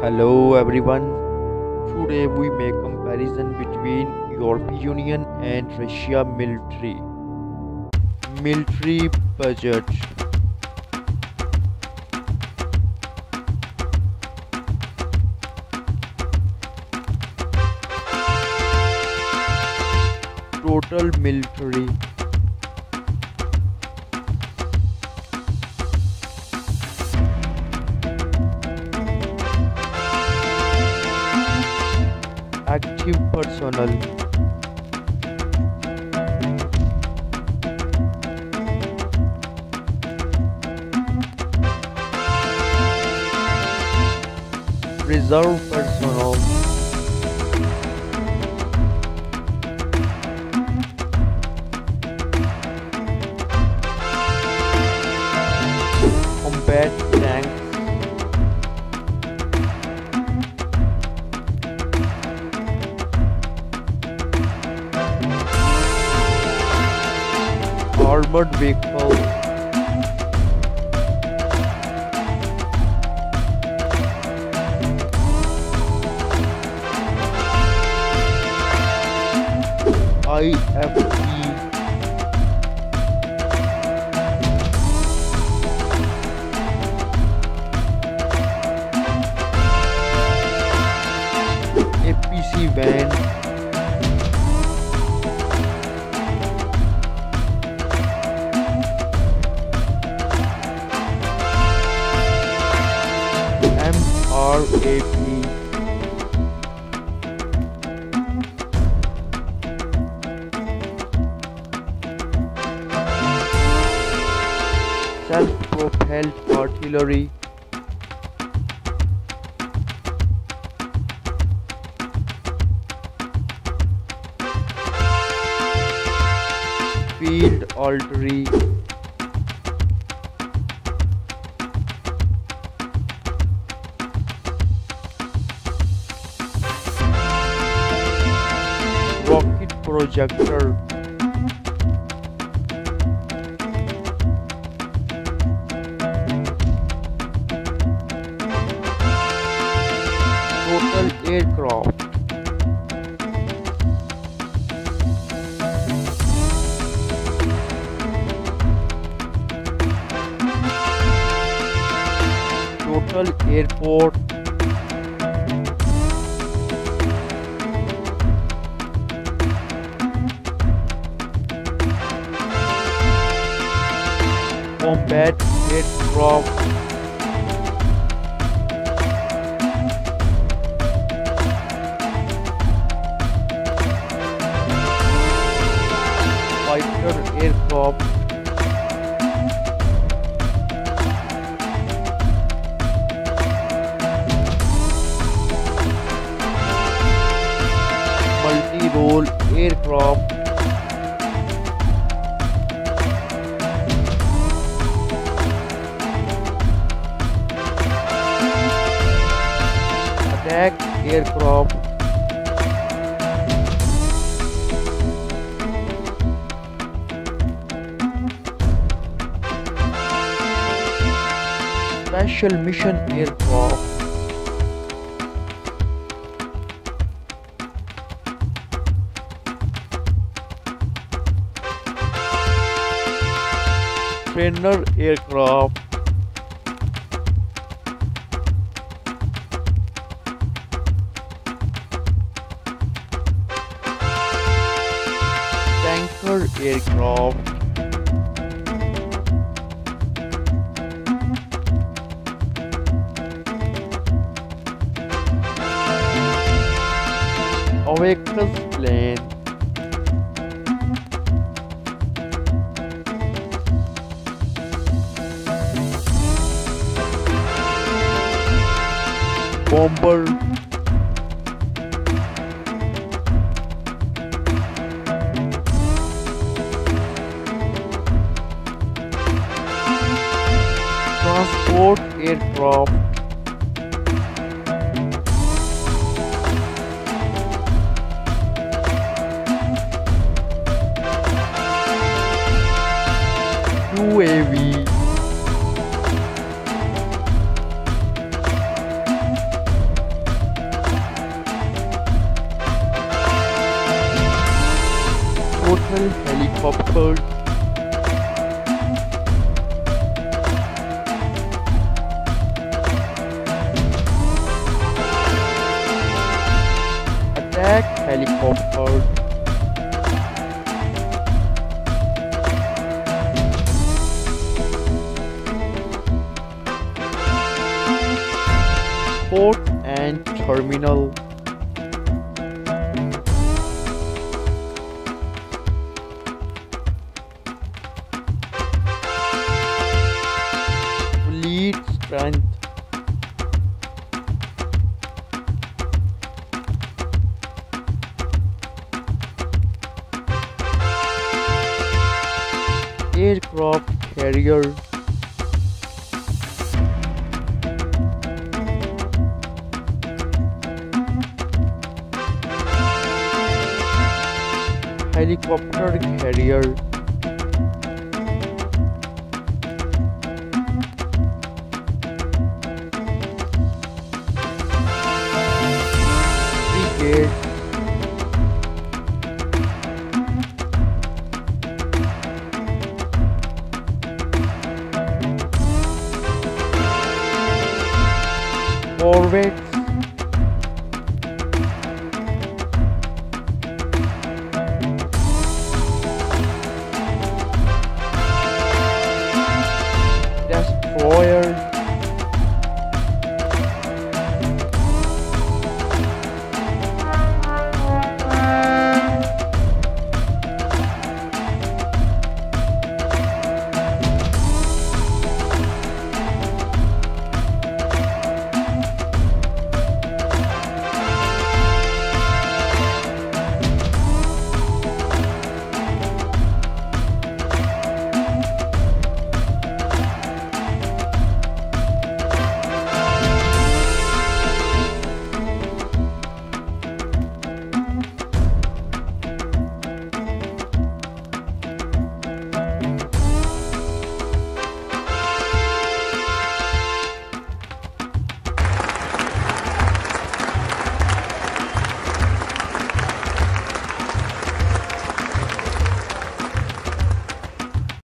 Hello everyone, today we make comparison between European Union and Russia military budget. Total military active personnel, reserve personnel, combat tanks, armored vehicle, IFV, APC van, M.R.A.P, self-propelled artillery, field artillery, rocket projector, total aircraft, total airport, combat aircraft, fighter aircraft, multi-role aircraft, attack aircraft, special mission aircraft, trainer aircraft, aircraft, Oakus plane, bomber, transport aircraft, UAV, Helicopter, helicopter. Helicopter. Port and terminal. Fleet strength. Aircraft carrier. Helicopter carrier. Frigate. Corvette.